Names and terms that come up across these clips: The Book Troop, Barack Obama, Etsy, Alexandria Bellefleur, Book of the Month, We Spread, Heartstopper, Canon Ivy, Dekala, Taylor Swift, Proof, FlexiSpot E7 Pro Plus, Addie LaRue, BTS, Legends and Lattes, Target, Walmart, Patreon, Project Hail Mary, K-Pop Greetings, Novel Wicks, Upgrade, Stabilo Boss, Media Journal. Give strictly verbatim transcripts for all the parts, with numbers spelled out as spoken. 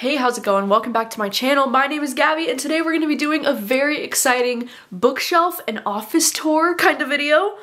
Hey, how's it going? Welcome back to my channel. My name is Gabby and today we're going to be doing a very exciting bookshelf and office tour kind of video.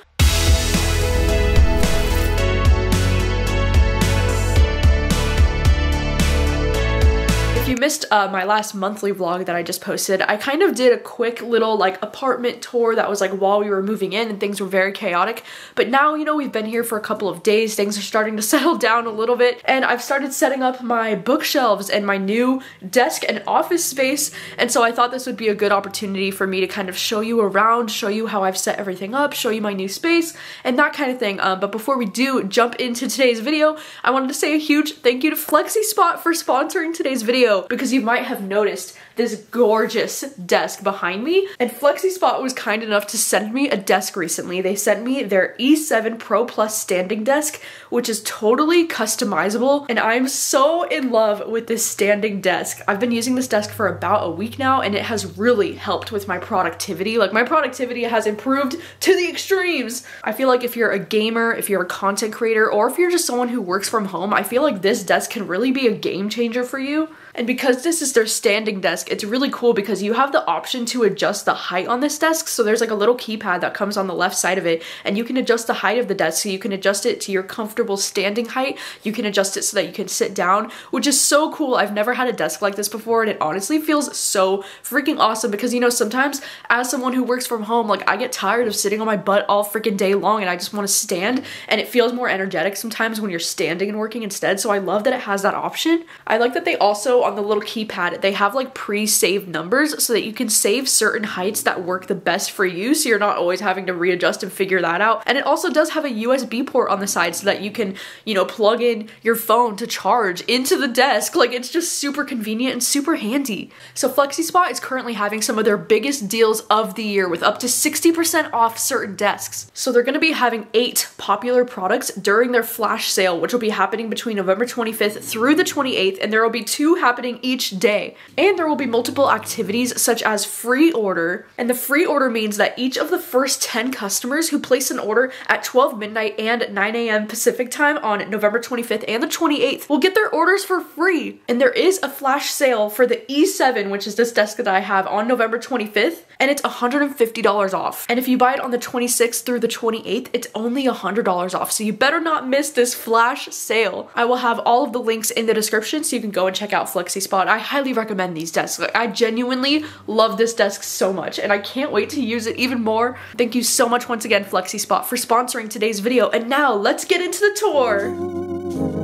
If you missed uh, my last monthly vlog that I just posted, I kind of did a quick little like apartment tour that was like while we were moving in and things were very chaotic. But now, you know, we've been here for a couple of days, things are starting to settle down a little bit, and I've started setting up my bookshelves and my new desk and office space. And so I thought this would be a good opportunity for me to kind of show you around, show you how I've set everything up, show you my new space and that kind of thing. Um, but before we do jump into today's video, I wanted to say a huge thank you to FlexiSpot for sponsoring today's video, because you might have noticed this gorgeous desk behind me, and FlexiSpot was kind enough to send me a desk recently. They sent me their E seven Pro Plus standing desk, which is totally customizable, and I'm so in love with this standing desk. I've been using this desk for about a week now, and it has really helped with my productivity. Like, my productivity has improved to the extremes. I feel like if you're a gamer, if you're a content creator, or if you're just someone who works from home, I feel like this desk can really be a game changer for you. And because this is their standing desk, it's really cool because you have the option to adjust the height on this desk. So there's like a little keypad that comes on the left side of it, and you can adjust the height of the desk. So you can adjust it to your comfortable standing height. You can adjust it so that you can sit down, which is so cool. I've never had a desk like this before, and it honestly feels so freaking awesome because, you know, sometimes as someone who works from home, like, I get tired of sitting on my butt all freaking day long and I just want to stand, and it feels more energetic sometimes when you're standing and working instead. So I love that it has that option. I like that they also, on the little keypad, they have like pre-saved numbers so that you can save certain heights that work the best for you, so you're not always having to readjust and figure that out. And it also does have a U S B port on the side so that you can, you know, plug in your phone to charge into the desk. Like, it's just super convenient and super handy. So FlexiSpot is currently having some of their biggest deals of the year with up to sixty percent off certain desks. So they're gonna be having eight popular products during their flash sale, which will be happening between November twenty-fifth through the twenty-eighth, and there will be two happy happening each day. And there will be multiple activities such as free order, and the free order means that each of the first ten customers who place an order at twelve midnight and nine A M Pacific time on November twenty-fifth and the twenty-eighth will get their orders for free. And there is a flash sale for the E seven, which is this desk that I have, on November twenty-fifth, and it's one hundred fifty dollars off. And if you buy it on the twenty-sixth through the twenty-eighth, it's only one hundred dollars off, so you better not miss this flash sale. I will have all of the links in the description so you can go and check out Flex FlexiSpot. I highly recommend these desks. Like, I genuinely love this desk so much, and I can't wait to use it even more. Thank you so much once again, FlexiSpot, for sponsoring today's video. And now let's get into the tour.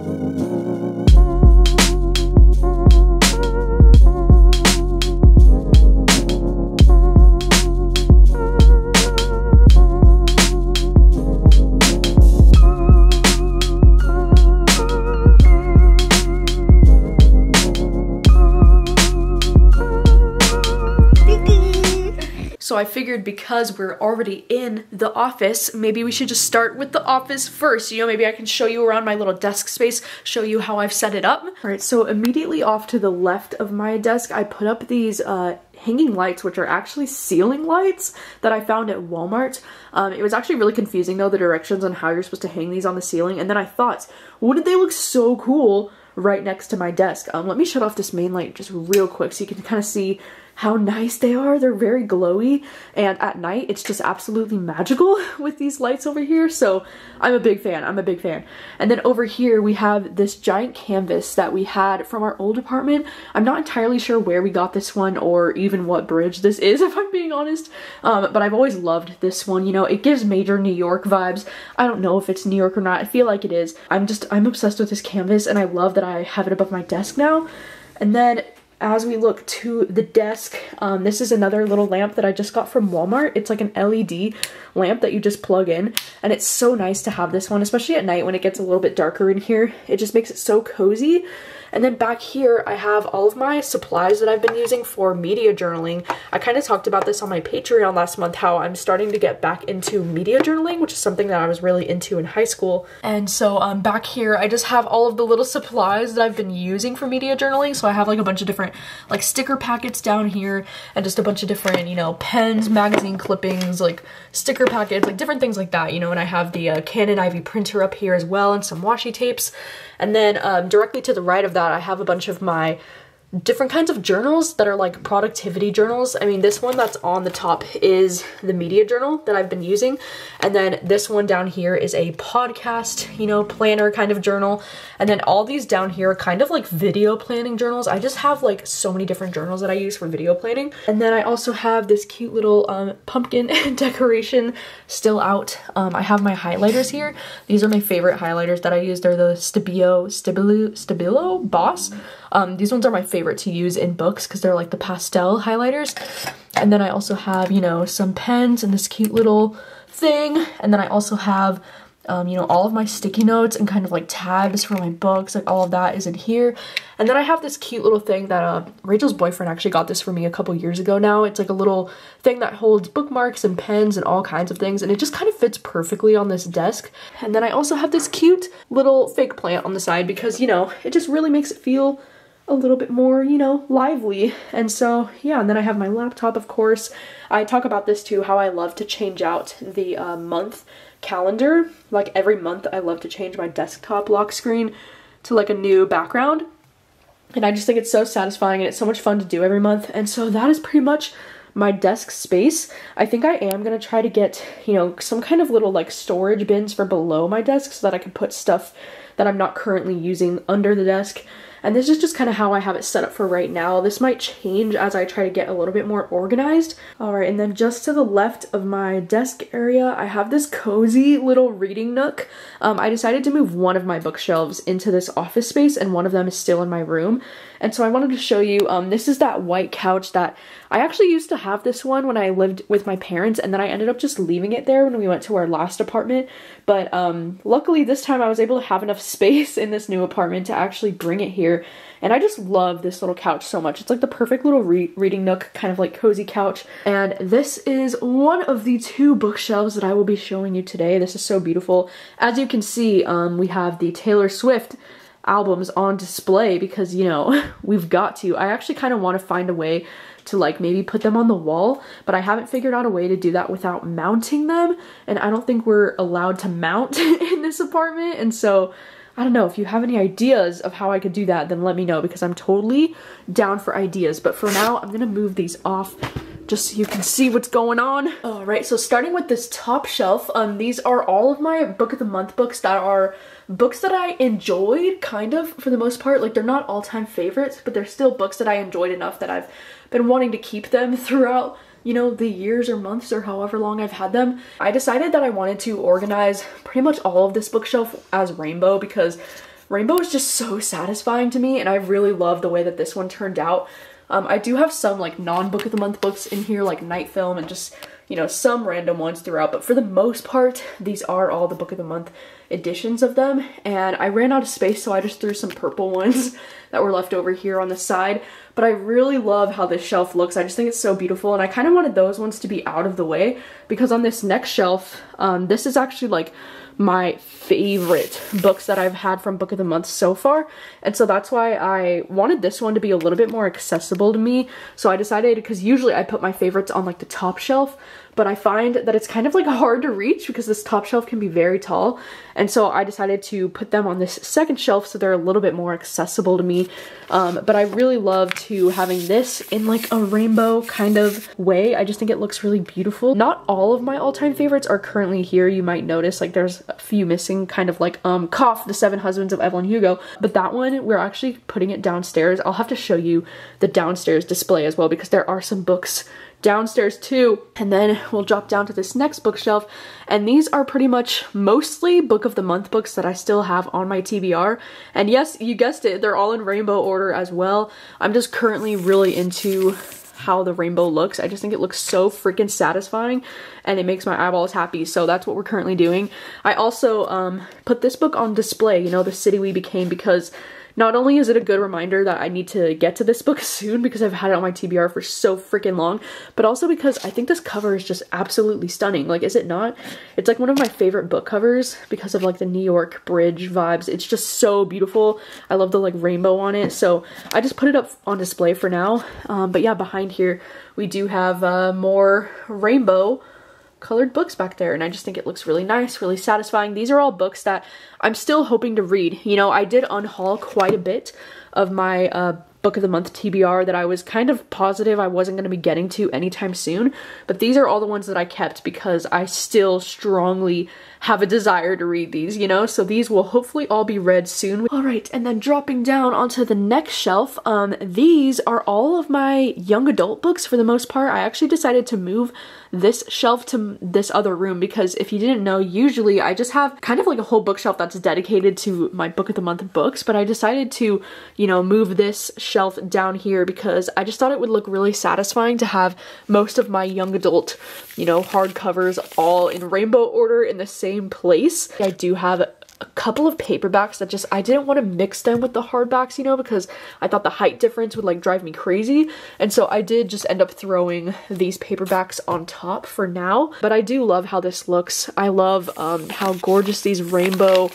So I figured, because we're already in the office, maybe we should just start with the office first. You know, maybe I can show you around my little desk space, show you how I've set it up. All right, so immediately off to the left of my desk, I put up these uh, hanging lights, which are actually ceiling lights that I found at Walmart. Um, it was actually really confusing, though, the directions on how you're supposed to hang these on the ceiling. And then I thought, wouldn't they look so cool right next to my desk? Um, let me shut off this main light just real quick so you can kind of see how nice they are. They're very glowy, and at night it's just absolutely magical with these lights over here. So I'm a big fan, I'm a big fan. And then over here we have this giant canvas that we had from our old apartment. I'm not entirely sure where we got this one or even what bridge this is, if I'm being honest, um, but I've always loved this one. You know, it gives major New York vibes. I don't know if it's New York or not, I feel like it is. I'm just, I'm obsessed with this canvas, and I love that I have it above my desk now. And then as we look to the desk, um, this is another little lamp that I just got from Walmart. It's like an L E D lamp that you just plug in, and it's so nice to have this one, especially at night when it gets a little bit darker in here. It just makes it so cozy. And then back here, I have all of my supplies that I've been using for media journaling. I kind of talked about this on my Patreon last month, how I'm starting to get back into media journaling, which is something that I was really into in high school. And so um, back here, I just have all of the little supplies that I've been using for media journaling. So I have like a bunch of different like sticker packets down here, and just a bunch of different, you know, pens, magazine clippings, like sticker packets, like different things like that, you know. And I have the uh, Canon Ivy printer up here as well, and some washi tapes. And then um, directly to the right of that, I have a bunch of my different kinds of journals that are like productivity journals. I mean, this one that's on the top is the media journal that I've been using. And then this one down here is a podcast, you know, planner kind of journal. And then all these down here are kind of like video planning journals. I just have like so many different journals that I use for video planning. And then I also have this cute little um, pumpkin decoration still out. Um, I have my highlighters here. These are my favorite highlighters that I use. They're the Stabilo, Stabilo, Stabilo Boss. Um, these ones are my favorite to use in books because they're like the pastel highlighters. And then I also have, you know, some pens and this cute little thing. And then I also have, um, you know, all of my sticky notes and kind of like tabs for my books. Like all of that is in here. And then I have this cute little thing that uh, Rachel's boyfriend actually got this for me a couple years ago now. It's like a little thing that holds bookmarks and pens and all kinds of things. And it just kind of fits perfectly on this desk. And then I also have this cute little fake plant on the side because, you know, it just really makes it feel a little bit more, you know, lively. And so, yeah, and then I have my laptop, of course. I talk about this too, how I love to change out the uh, month calendar. Like every month I love to change my desktop lock screen to like a new background. And I just think it's so satisfying and it's so much fun to do every month. And so that is pretty much my desk space. I think I am gonna try to get, you know, some kind of little like storage bins for below my desk so that I can put stuff that I'm not currently using under the desk. And this is just kind of how I have it set up for right now. This might change as I try to get a little bit more organized. All right, and then just to the left of my desk area, I have this cozy little reading nook. Um, I decided to move one of my bookshelves into this office space, and one of them is still in my room. And so I wanted to show you, um, this is that white couch that I actually used to have this one when I lived with my parents, and then I ended up just leaving it there when we went to our last apartment. But um, luckily this time I was able to have enough space in this new apartment to actually bring it here. And I just love this little couch so much. It's like the perfect little re reading nook, kind of like cozy couch. And this is one of the two bookshelves that I will be showing you today. This is so beautiful. As you can see, um, we have the Taylor Swift albums on display because, you know, we've got to. I actually kind of want to find a way to like maybe put them on the wall, but I haven't figured out a way to do that without mounting them. And I don't think we're allowed to mount in this apartment. And so I don't know, if you have any ideas of how I could do that, then let me know because I'm totally down for ideas. But for now, I'm gonna move these off just so you can see what's going on. All right, so starting with this top shelf, um, these are all of my Book of the Month books that are books that I enjoyed, kind of, for the most part. Like, they're not all-time favorites, but they're still books that I enjoyed enough that I've been wanting to keep them throughout, you know, the years or months or however long I've had them. I decided that I wanted to organize pretty much all of this bookshelf as rainbow because rainbow is just so satisfying to me, and I really love the way that this one turned out. Um, I do have some like non-Book of the Month books in here, like Night Film and just, you know, some random ones throughout, but for the most part, these are all the Book of the Month editions of them. And I ran out of space, so I just threw some purple ones that were left over here on the side. But I really love how this shelf looks. I just think it's so beautiful, and I kind of wanted those ones to be out of the way because on this next shelf, um, this is actually like my favorite books that I've had from Book of the Month so far, and so that's why I wanted this one to be a little bit more accessible to me. So I decided, because usually I put my favorites on like the top shelf, but I find that it's kind of like hard to reach because this top shelf can be very tall, and so I decided to put them on this second shelf so they're a little bit more accessible to me. Um, but I really love to having this in like a rainbow kind of way. I just think it looks really beautiful. Not all of my all-time favorites are currently here. You might notice like there's a few missing, kind of like um Cough, The Seven Husbands of Evelyn Hugo, but that one we're actually putting it downstairs. I'll have to show you the downstairs display as well because there are some books downstairs too. And then we'll drop down to this next bookshelf, and these are pretty much mostly Book of the Month books that I still have on my T B R. And yes, you guessed it, they're all in rainbow order as well. I'm just currently really into how the rainbow looks. I just think it looks so freaking satisfying and it makes my eyeballs happy, so that's what we're currently doing. I also um, put this book on display, you know, The City We Became, because not only is it a good reminder that I need to get to this book soon because I've had it on my T B R for so freaking long, but also because I think this cover is just absolutely stunning. Like, is it not? It's like one of my favorite book covers because of like the New York bridge vibes. It's just so beautiful. I love the like rainbow on it. So I just put it up on display for now. Um, but yeah, behind here, we do have uh, more rainbow colored books back there, and I just think it looks really nice, really satisfying. These are all books that I'm still hoping to read. You know, I did unhaul quite a bit of my uh, Book of the Month T B R that I was kind of positive I wasn't going to be getting to anytime soon, but these are all the ones that I kept because I still strongly have a desire to read these, you know? So these will hopefully all be read soon. All right, and then dropping down onto the next shelf, um, these are all of my young adult books for the most part. I actually decided to move this shelf to this other room because if you didn't know, usually I just have kind of like a whole bookshelf that's dedicated to my Book of the Month books, but I decided to, you know, move this shelf down here because I just thought it would look really satisfying to have most of my young adult, you know, hardcovers all in rainbow order in the same place. I do have a couple of paperbacks that just, I didn't want to mix them with the hardbacks, you know, because I thought the height difference would like drive me crazy. And so I did just end up throwing these paperbacks on top for now. But I do love how this looks. I love um, how gorgeous these rainbow,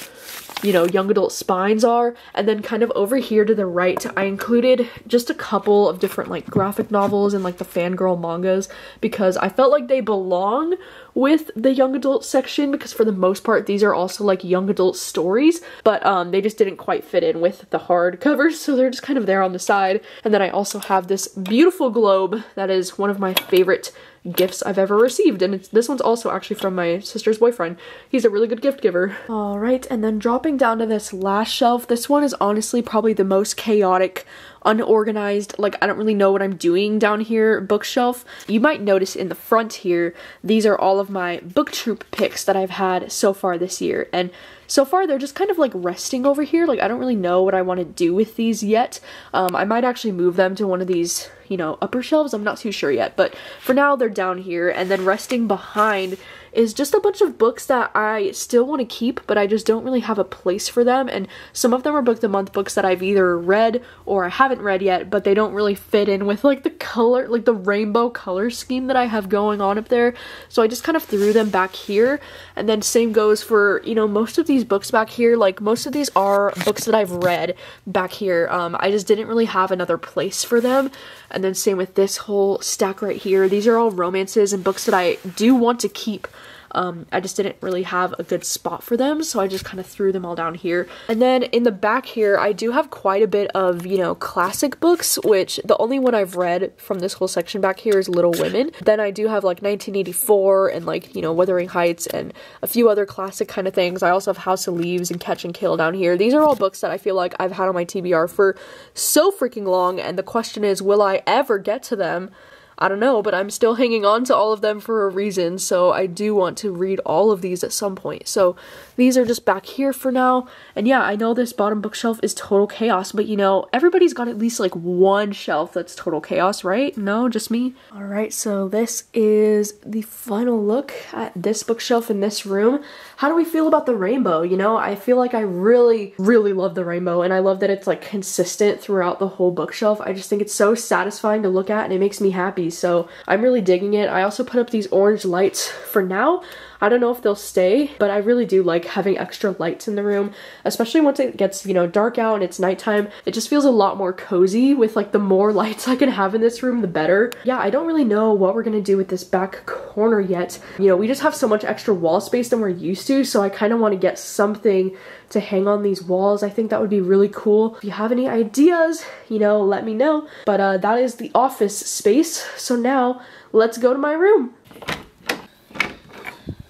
you know, young adult spines are. And then kind of over here to the right, I included just a couple of different like graphic novels and like the fangirl mangas because I felt like they belong with the young adult section because for the most part, these are also like young adult stories, but um, they just didn't quite fit in with the hard covers. So they're just kind of there on the side. And then I also have this beautiful globe that is one of my favorite gifts I've ever received, and it's, this one's also actually from my sister's boyfriend. He's a really good gift giver. All right, and then dropping down to this last shelf, this one is honestly probably the most chaotic, unorganized, like I don't really know what I'm doing down here bookshelf. You might notice in the front here, these are all of my Book Troop picks that I've had so far this year, and so far they're just kind of like resting over here. Like I don't really know what I want to do with these yet. Um, I might actually move them to one of these, you know, upper shelves. I'm not too sure yet, but for now they're down here. And then resting behind is just a bunch of books that I still want to keep, but I just don't really have a place for them. And some of them are Book of the Month books that I've either read or I haven't read yet, but they don't really fit in with like the color, like the rainbow color scheme that I have going on up there. So I just kind of threw them back here. And then same goes for, you know, most of these books back here. Like most of these are books that I've read back here. Um, I just didn't really have another place for them. And then same with this whole stack right here. These are all romances and books that I do want to keep. Um, I just didn't really have a good spot for them, so I just kind of threw them all down here. And then in the back here, I do have quite a bit of, you know, classic books, which the only one I've read from this whole section back here is Little Women. Then I do have like nineteen eighty-four and like, you know, Wuthering Heights and a few other classic kind of things. I also have House of Leaves and Catch and Kill down here. These are all books that I feel like I've had on my T B R for so freaking long, and the question is, will I ever get to them? I don't know, but I'm still hanging on to all of them for a reason, so I do want to read all of these at some point. So these are just back here for now. And yeah, I know this bottom bookshelf is total chaos, but you know, everybody's got at least like one shelf that's total chaos, right? No, just me? All right, so this is the final look at this bookshelf in this room. How do we feel about the rainbow? You know, I feel like I really, really love the rainbow, and I love that it's like consistent throughout the whole bookshelf. I just think it's so satisfying to look at, and it makes me happy. So I'm really digging it. I also put up these orange lights for now. I don't know if they'll stay, but I really do like having extra lights in the room, especially once it gets, you know, dark out and it's nighttime. It just feels a lot more cozy with like the more lights I can have in this room, the better. Yeah, I don't really know what we're gonna do with this back corner yet. You know, we just have so much extra wall space than we're used to, so I kind of want to get something to hang on these walls. I think that would be really cool. If you have any ideas, you know, let me know. But uh, that is the office space. So now let's go to my room.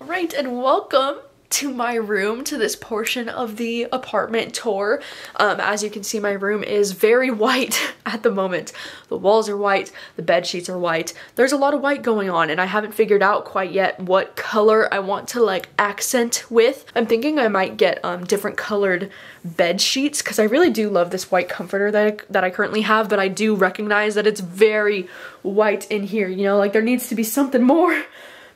All right, and welcome to my room, to this portion of the apartment tour. Um, as you can see, my room is very white at the moment. The walls are white, the bed sheets are white. There's a lot of white going on, and I haven't figured out quite yet what color I want to like accent with. I'm thinking I might get um, different colored bed sheets because I really do love this white comforter that I, that I currently have, but I do recognize that it's very white in here. You know, like there needs to be something more.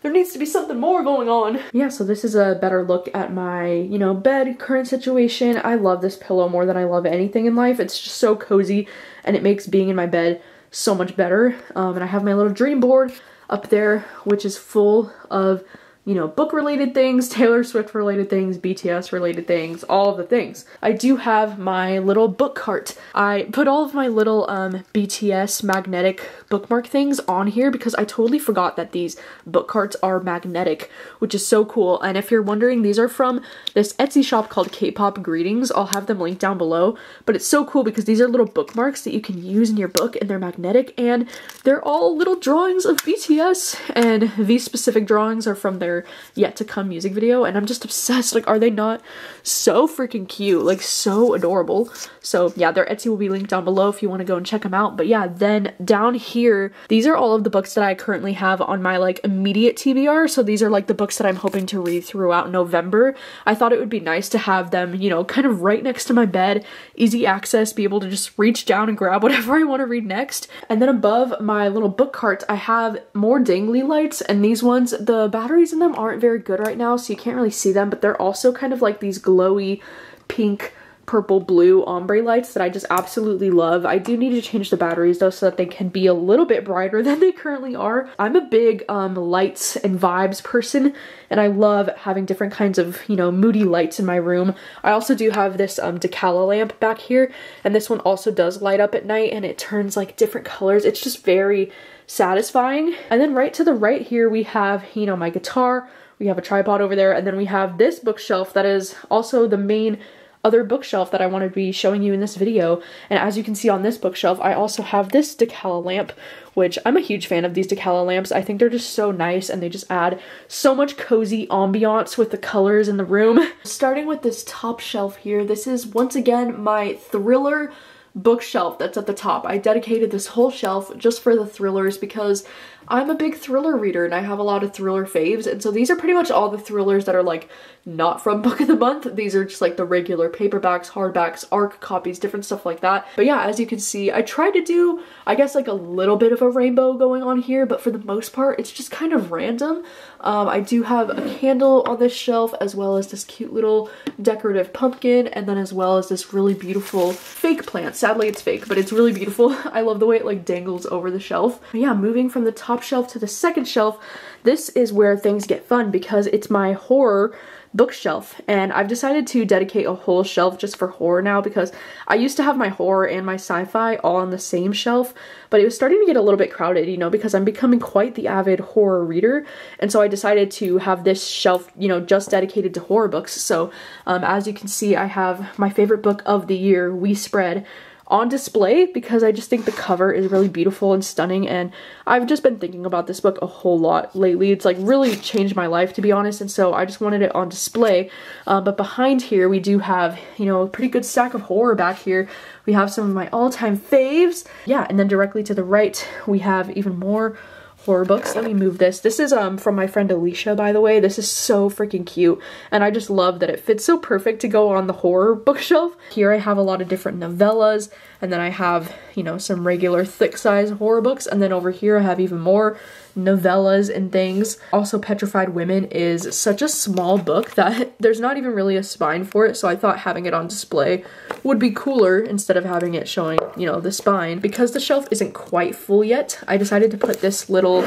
There needs to be something more going on. Yeah, so this is a better look at my, you know, bed, current situation. I love this pillow more than I love anything in life. It's just so cozy, and it makes being in my bed so much better. Um, and I have my little dream board up there, which is full of you know, book related things, Taylor Swift related things, B T S related things, all of the things. I do have my little book cart. I put all of my little um, B T S magnetic bookmark things on here because I totally forgot that these book carts are magnetic, which is so cool. And if you're wondering, these are from this Etsy shop called K-Pop Greetings. I'll have them linked down below, but it's so cool because these are little bookmarks that you can use in your book and they're magnetic and they're all little drawings of B T S, and these specific drawings are from their yet to come music video, and I'm just obsessed. Like, are they not so freaking cute? Like, so adorable. So yeah, their Etsy will be linked down below if you want to go and check them out. But yeah, then down here, these are all of the books that I currently have on my like immediate T B R. So these are like the books that I'm hoping to read throughout November. I thought it would be nice to have them, you know, kind of right next to my bed, easy access, be able to just reach down and grab whatever I want to read next. And then above my little book cart, I have more dangly lights, and these ones, the batteries in them aren't very good right now, so you can't really see them, but they're also kind of like these glowy pink, purple, blue ombre lights that I just absolutely love. I do need to change the batteries though so that they can be a little bit brighter than they currently are. I'm a big um, lights and vibes person, and I love having different kinds of, you know, moody lights in my room. I also do have this um, Dekala lamp back here, and this one also does light up at night and it turns like different colors. It's just very satisfying. And then right to the right here we have, you know, my guitar, we have a tripod over there, and then we have this bookshelf that is also the main other bookshelf that I want to be showing you in this video. And as you can see on this bookshelf, I also have this Dekala lamp, which I'm a huge fan of these Dekala lamps. I think they're just so nice and they just add so much cozy ambiance with the colors in the room. Starting with this top shelf here, this is once again my thriller bookshelf that's at the top. I dedicated this whole shelf just for the thrillers because I'm a big thriller reader and I have a lot of thriller faves, and so these are pretty much all the thrillers that are like not from Book of the Month. These are just like the regular paperbacks, hardbacks, A R C copies, different stuff like that. But yeah, as you can see, I tried to do, I guess, like a little bit of a rainbow going on here, but for the most part it's just kind of random. Um, I do have a candle on this shelf, as well as this cute little decorative pumpkin, and then as well as this really beautiful fake plant. Sadly it's fake, but it's really beautiful. I love the way it like dangles over the shelf. But yeah, moving from the top shelf to the second shelf, this is where things get fun because it's my horror bookshelf, and I've decided to dedicate a whole shelf just for horror now because I used to have my horror and my sci-fi all on the same shelf, but it was starting to get a little bit crowded, you know, because I'm becoming quite the avid horror reader, and so I decided to have this shelf, you know, just dedicated to horror books. So um, as you can see, I have my favorite book of the year, We Spread, on display because I just think the cover is really beautiful and stunning, and I've just been thinking about this book a whole lot lately. It's like really changed my life, to be honest, and so I just wanted it on display. Uh, but behind here we do have, you know, a pretty good stack of horror back here. We have some of my all-time faves. Yeah, and then directly to the right we have even more horror books. Let me move this. This is um from my friend Alicia, by the way. This is so freaking cute, and I just love that it fits so perfect to go on the horror bookshelf. Here I have a lot of different novellas, and then I have, you know, some regular thick size horror books, and then over here I have even more novellas and things. Also, Petrified Women is such a small book that there's not even really a spine for it, so I thought having it on display would be cooler instead of having it showing, you know, the spine. Because the shelf isn't quite full yet, I decided to put this little,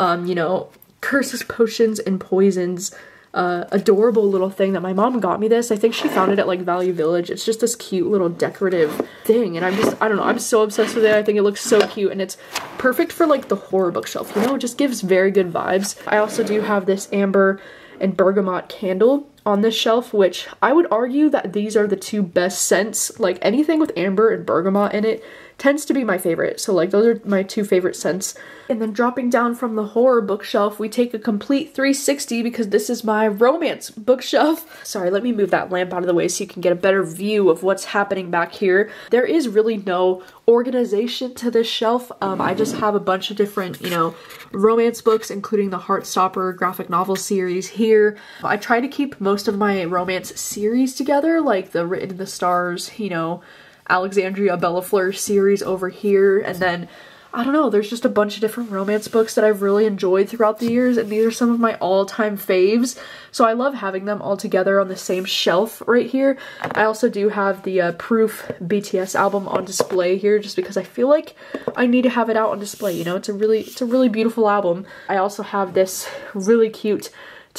um, you know, curses, potions, and poisons Uh, adorable little thing that my mom got me. This, I think she found it at like Value Village. It's just this cute little decorative thing, and I'm just, I don't know, I'm so obsessed with it. I think it looks so cute, and it's perfect for like the horror bookshelf, you know. It just gives very good vibes. I also do have this amber and bergamot candle on this shelf, which I would argue that these are the two best scents. Like, anything with amber and bergamot in it tends to be my favorite, so like those are my two favorite scents. And then dropping down from the horror bookshelf, we take a complete three sixty because this is my romance bookshelf. Sorry, let me move that lamp out of the way so you can get a better view of what's happening back here. There is really no organization to this shelf. Um, I just have a bunch of different, you know, romance books, including the Heartstopper graphic novel series here. I try to keep most of my romance series together, like the Written in the Stars, you know, Alexandria Bellefleur series over here, and then I don't know, there's just a bunch of different romance books that I've really enjoyed throughout the years, and these are some of my all-time faves, so I love having them all together on the same shelf right here. I also do have the uh, Proof B T S album on display here just because I feel like I need to have it out on display, you know. It's a really it's a really beautiful album. I also have this really cute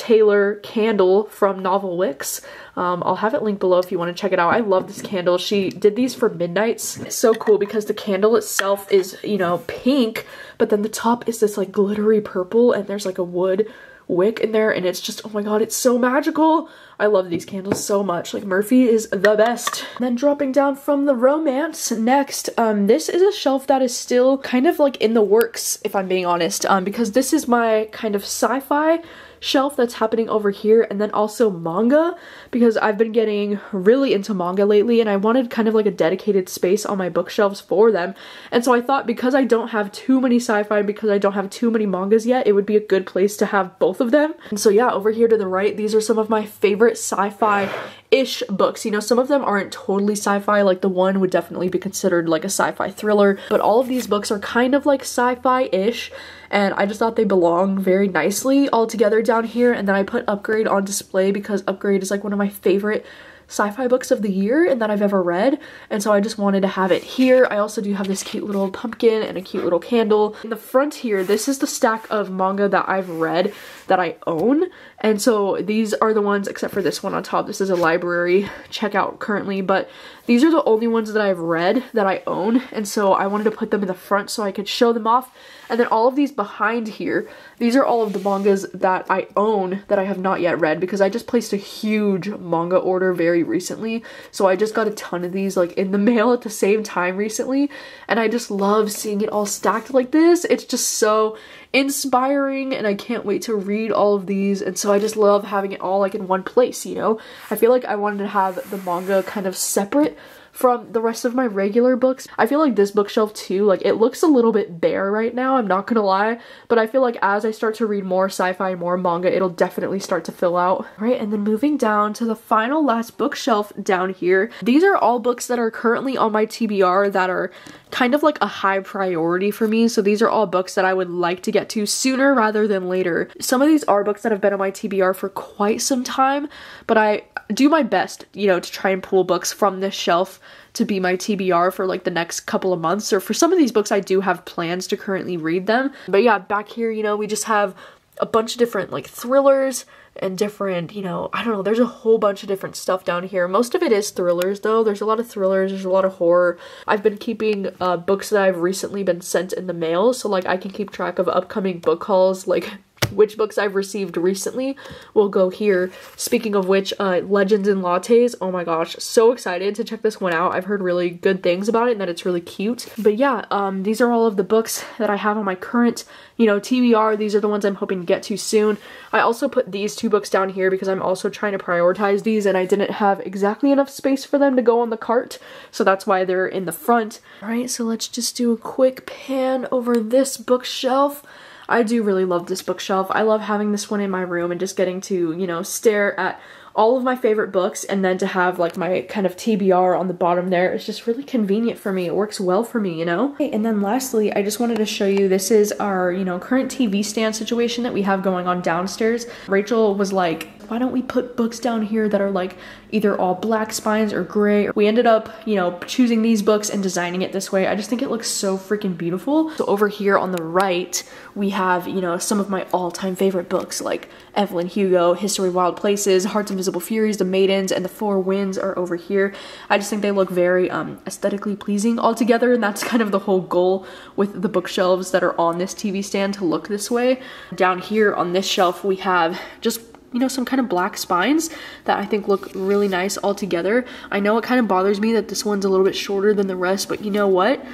Taylor candle from Novel Wicks. Um, I'll have it linked below if you want to check it out. I love this candle. She did these for midnights. It's so cool because the candle itself is, you know, pink, but then the top is this like glittery purple and there's like a wood wick in there, and it's just, oh my god, it's so magical. I love these candles so much. Like, Murphy is the best. And then dropping down from the romance next, um this is a shelf that is still kind of like in the works, if I'm being honest, um because this is my kind of sci-fi shelf that's happening over here, and then also manga, because I've been getting really into manga lately and I wanted kind of like a dedicated space on my bookshelves for them. And so I thought, because I don't have too many sci-fi, because I don't have too many mangas yet, it would be a good place to have both of them. And so yeah, over here to the right, these are some of my favorite sci-fi-ish books. You know, some of them aren't totally sci-fi, like the one would definitely be considered like a sci-fi thriller, but all of these books are kind of like sci-fi-ish, and I just thought they belong very nicely all together down here. And then I put Upgrade on display because Upgrade is like one of my favorite sci-fi books of the year and that I've ever read, and so I just wanted to have it here. I also do have this cute little pumpkin and a cute little candle. In the front here, this is the stack of manga that I've read that I own, and so these are the ones, except for this one on top. This is a library checkout currently, but these are the only ones that I've read that I own, and so I wanted to put them in the front so I could show them off. And then all of these behind here, these are all of the mangas that I own that I have not yet read, because I just placed a huge manga order very recently. So I just got a ton of these like in the mail at the same time recently, and I just love seeing it all stacked like this. It's just so inspiring, and I can't wait to read all of these. And so I just love having it all like in one place, you know? I feel like I wanted to have the manga kind of separate from the rest of my regular books. I feel like this bookshelf too, like, it looks a little bit bare right now, I'm not gonna lie, but I feel like as I start to read more sci-fi and more manga, it'll definitely start to fill out. All right, and then moving down to the final last bookshelf down here, these are all books that are currently on my T B R that are kind of like a high priority for me. So these are all books that I would like to get to sooner rather than later. Some of these are books that have been on my T B R for quite some time, but I do my best, you know, to try and pull books from this shelf to be my T B R for like the next couple of months. Or for some of these books, I do have plans to currently read them. But yeah, back here, you know, we just have a bunch of different like thrillers and different, you know, I don't know, there's a whole bunch of different stuff down here. Most of it is thrillers though. There's a lot of thrillers, there's a lot of horror. I've been keeping uh, books that I've recently been sent in the mail, so like I can keep track of upcoming book hauls, like which books I've received recently will go here. Speaking of which, uh, Legends and Lattes, oh my gosh, so excited to check this one out. I've heard really good things about it and that it's really cute. But yeah, um, these are all of the books that I have on my current, you know, T B R. These are the ones I'm hoping to get to soon. I also put these two books down here because I'm also trying to prioritize these and I didn't have exactly enough space for them to go on the cart, so that's why they're in the front. All right, so let's just do a quick pan over this bookshelf. I do really love this bookshelf. I love having this one in my room and just getting to, you know, stare at all of my favorite books, and then to have like my kind of T B R on the bottom there. It's just really convenient for me. It works well for me, you know? Okay, and then lastly, I just wanted to show you, this is our, you know, current T V stand situation that we have going on downstairs. Rachel was like, why don't we put books down here that are like either all black spines or gray? We ended up, you know, choosing these books and designing it this way. I just think it looks so freaking beautiful. So over here on the right, we have, you know, some of my all-time favorite books like Evelyn Hugo, History of Wild Places, Hearts of Invisible Furies, The Maidens, and The Four Winds are over here. I just think they look very um, aesthetically pleasing all together, and that's kind of the whole goal with the bookshelves that are on this T V stand, to look this way. Down here on this shelf, we have just, you know, some kind of black spines that I think look really nice all together. I know it kind of bothers me that this one's a little bit shorter than the rest, but you know what?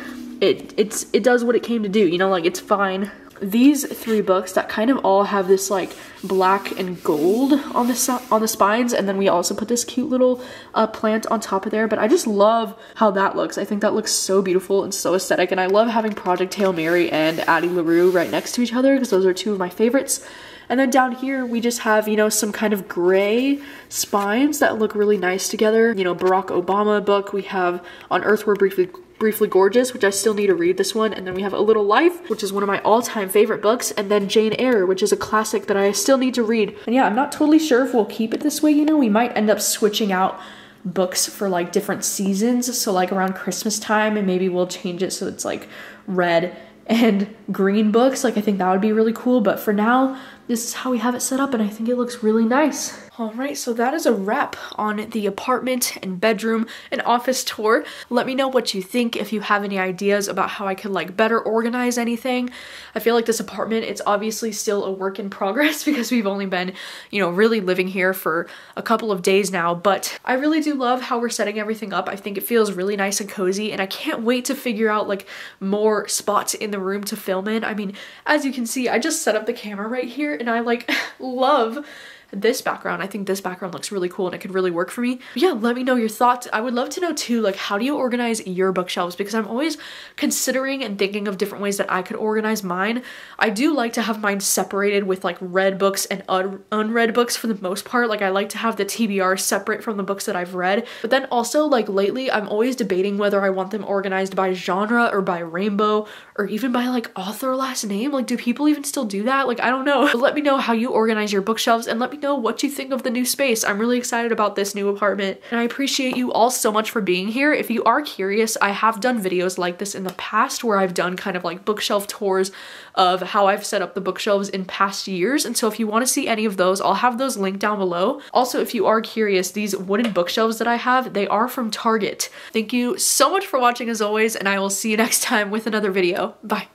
It, it's, it does what it came to do, you know, like, it's fine. These three books that kind of all have this like black and gold on the on the spines, and then we also put this cute little uh, plant on top of there, but I just love how that looks. I think that looks so beautiful and so aesthetic, and I love having Project Hail Mary and Addie LaRue right next to each other because those are two of my favorites. And then down here, we just have, you know, some kind of gray spines that look really nice together. You know, Barack Obama book. We have On Earth We're Briefly Briefly Gorgeous, which I still need to read this one. And then we have A Little Life, which is one of my all-time favorite books. And then Jane Eyre, which is a classic that I still need to read. And yeah, I'm not totally sure if we'll keep it this way, you know. We might end up switching out books for like different seasons. So like around Christmas time, and maybe we'll change it so it's like red and green books. Like, I think that would be really cool. But for now, this is how we have it set up, and I think it looks really nice. All right, so that is a wrap on the apartment and bedroom and office tour. Let me know what you think, if you have any ideas about how I could like better organize anything. I feel like this apartment, it's obviously still a work in progress because we've only been, you know, really living here for a couple of days now, but I really do love how we're setting everything up. I think it feels really nice and cozy, and I can't wait to figure out like more spots in the room to film in. I mean, as you can see, I just set up the camera right here and I like love this background. I think this background looks really cool and it could really work for me. Yeah, let me know your thoughts. I would love to know too, like, how do you organize your bookshelves? Because I'm always considering and thinking of different ways that I could organize mine. I do like to have mine separated with like read books and un unread books for the most part. Like, I like to have the T B R separate from the books that I've read. But then also, like, lately I'm always debating whether I want them organized by genre or by rainbow or even by like author last name. Like, do people even still do that? Like, I don't know. But let me know how you organize your bookshelves, and let me know what you think of the new space. I'm really excited about this new apartment, and I appreciate you all so much for being here. If you are curious, I have done videos like this in the past where I've done kind of like bookshelf tours of how I've set up the bookshelves in past years, and so if you want to see any of those, I'll have those linked down below. Also, if you are curious, these wooden bookshelves that I have, they are from Target. Thank you so much for watching as always, and I will see you next time with another video. Bye.